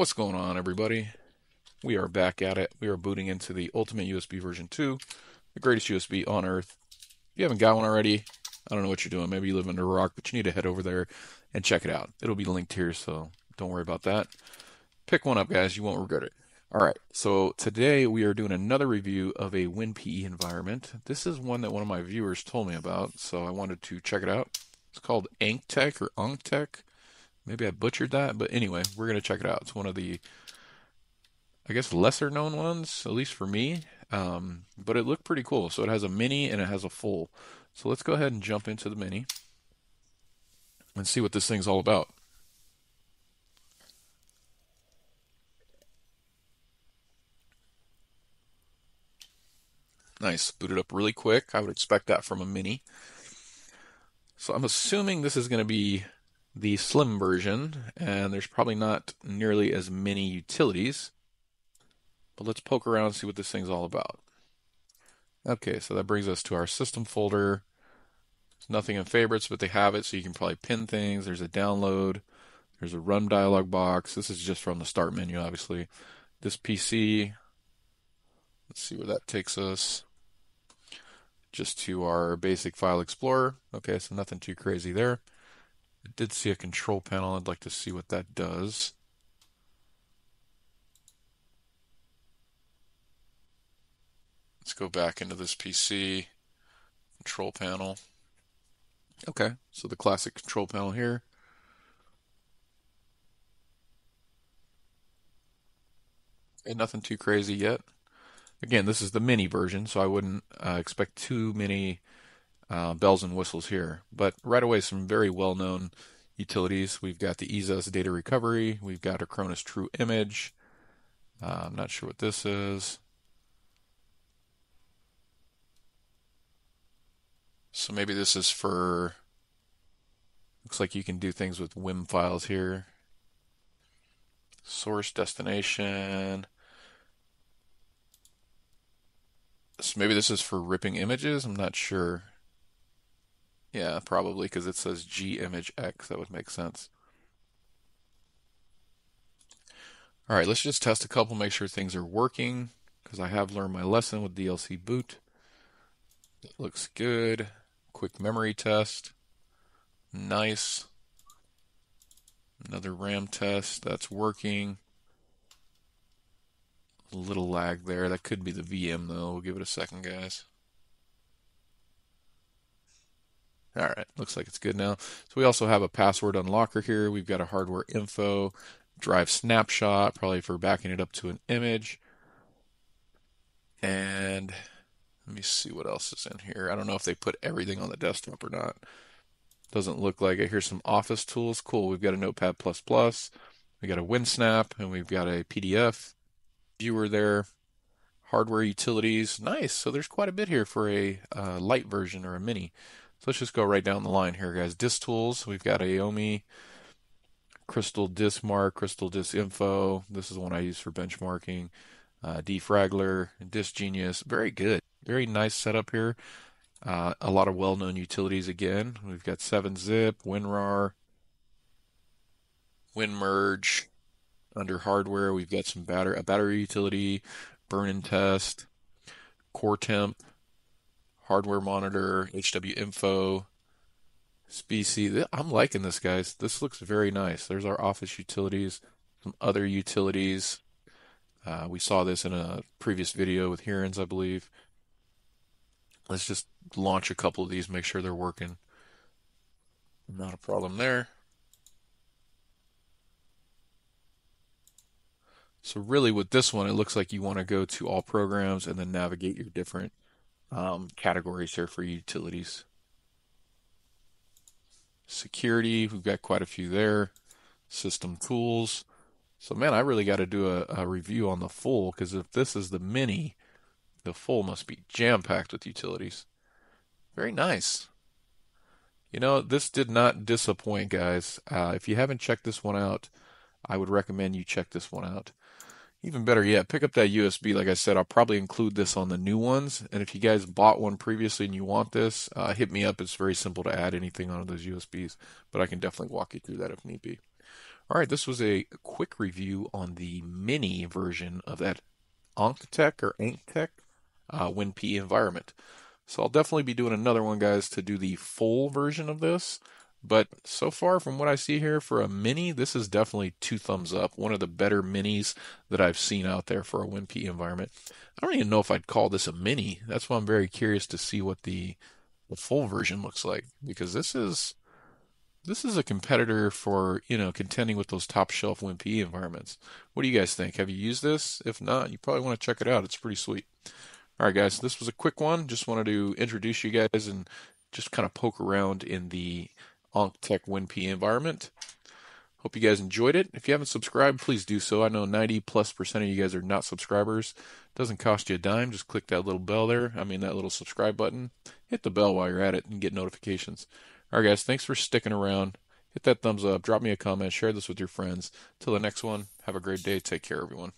What's going on, everybody? We are back at it. We are booting into the Ultimate USB Version 2, the greatest USB on Earth. If you haven't got one already, I don't know what you're doing. Maybe you live under a rock, but you need to head over there and check it out. It'll be linked here, so don't worry about that. Pick one up, guys. You won't regret it. All right, so today we are doing another review of a WinPE environment. This is one that one of my viewers told me about, so I wanted to check it out. It's called AnkhTech or AnkhTech. Maybe I butchered that, but anyway, we're going to check it out. It's one of the, I guess, lesser known ones, at least for me, but it looked pretty cool. So it has a mini and it has a full. So let's go ahead and jump into the mini and see what this thing's all about. Nice, booted up really quick. I would expect that from a mini. So I'm assuming this is going to be the slim version, and there's probably not nearly as many utilities, but let's poke around and see what this thing's all about. Okay, so that brings us to our system folder. There's nothing in favorites, but they have it, so you can probably pin things. There's a download, there's a run dialog box. This is just from the start menu, obviously. This PC, let's see where that takes us. Just to our basic file explorer. Okay, so nothing too crazy there. I did see a control panel. I'd like to see what that does. Let's go back into this PC control panel. Okay, so the classic control panel here. And nothing too crazy yet. Again, this is the mini version, so I wouldn't expect too many bells and whistles here, but right away some very well-known utilities. We've got the EaseUS data recovery, we've got Acronis True Image. I'm not sure what this is. So maybe this is for, looks like you can do things with WIM files here. Source, destination. So maybe this is for ripping images, I'm not sure. Yeah, probably, because it says GImageX. That would make sense. All right, let's just test a couple, make sure things are working, because I have learned my lesson with DLC boot. It looks good. Quick memory test. Nice. Another RAM test. That's working. A little lag there. That could be the VM, though. We'll give it a second, guys. All right, looks like it's good now. So we also have a password unlocker here. We've got a hardware info, drive snapshot, probably for backing it up to an image. And let me see what else is in here. I don't know if they put everything on the desktop or not. Doesn't look like it. Here's some office tools. Cool, we've got a Notepad++. We got a WinSnap, and we've got a PDF viewer there. Hardware utilities. Nice, so there's quite a bit here for a light version or a mini. So let's just go right down the line here, guys. Disk tools, we've got AOMEI, Crystal Disk Mark, Crystal Disk Info. This is one I use for benchmarking. Defraggler, Disk Genius. Very good. Very nice setup here. A lot of well-known utilities again. We've got 7Zip, WinRAR, WinMerge. Under hardware, we've got some a battery utility, Burn-in Test, core temp, hardware monitor, HW Info, Speccy. I'm liking this, guys. This looks very nice. There's our office utilities, some other utilities. We saw this in a previous video with Herons, I believe. Let's just launch a couple of these, make sure they're working. Not a problem there. So really with this one, it looks like you want to go to all programs and then navigate your different categories here for utilities. Security, we've got quite a few there. System tools. So man, I really got to do a review on the full, because if this is the mini, the full must be jam-packed with utilities. Very nice. You know, this did not disappoint, guys. If you haven't checked this one out, I would recommend you check this one out. Even better yet, pick up that USB. Like I said, I'll probably include this on the new ones. And if you guys bought one previously and you want this, hit me up. It's very simple to add anything onto those USBs, but I can definitely walk you through that if need be. All right, this was a quick review on the mini version of that AnkhTech WinPE environment. So I'll definitely be doing another one, guys, to do the full version of this. But so far, from what I see here for a mini, this is definitely 2 thumbs up. One of the better minis that I've seen out there for a WinPE environment. I don't even know if I'd call this a mini. That's why I'm very curious to see what the full version looks like, because this is a competitor for, you know, contending with those top shelf WinPE environments. What do you guys think? Have you used this? If not, you probably want to check it out. It's pretty sweet. All right, guys, this was a quick one. Just wanted to introduce you guys and just kind of poke around in the AnkhTech WinPE environment. Hope you guys enjoyed it. If you haven't subscribed, please do so. I know 90+% of you guys are not subscribers. It doesn't cost you a dime. Just click that little bell there. I mean, that little subscribe button. Hit the bell while you're at it and get notifications. All right, guys, thanks for sticking around. Hit that thumbs up, drop me a comment, share this with your friends. Till the next one, have a great day. Take care, everyone.